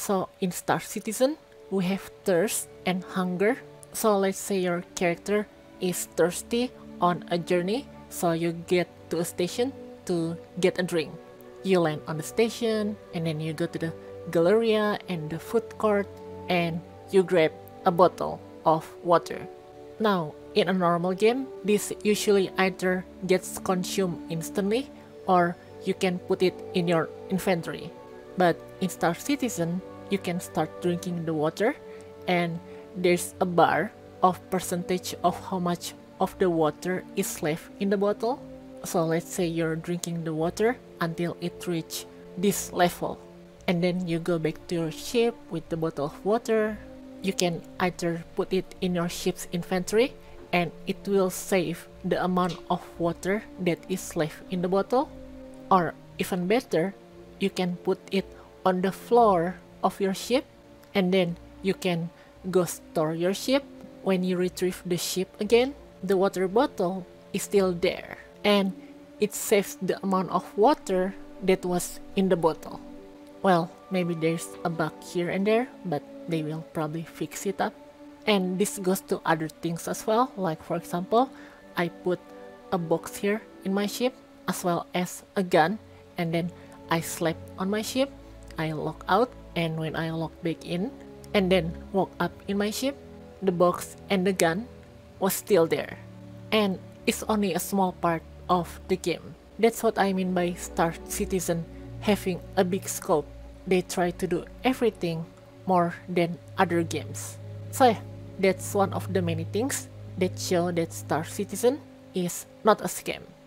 So in Star Citizen, we have thirst and hunger. So let's say your character is thirsty on a journey. So you get to a station to get a drink. You land on the station and then you go to the Galleria and the food court and you grab a bottle of water. Now, in a normal game, this usually either gets consumed instantly or you can put it in your inventory. But in Star Citizen, you can start drinking the water and there's a bar of percentage of how much of the water is left in the bottle. So let's say you're drinking the water until it reaches this level. And then you go back to your ship with the bottle of water. You can either put it in your ship's inventory and it will save the amount of water that is left in the bottle. Or even better, you can put it on the floor of your ship and then you can go store your ship. When you retrieve the ship again, the water bottle is still there and it saves the amount of water that was in the bottle. Well, maybe there's a bug here and there, but they will probably fix it up. And this goes to other things as well, like for example, I put a box here in my ship as well as a gun, and then I slept on my ship, I log out, and when I log back in and then woke up in my ship, the box and the gun was still there. And it's only a small part of the game. That's what I mean by Star Citizen having a big scope. They try to do everything more than other games. So yeah, that's one of the many things that show that Star Citizen is not a scam.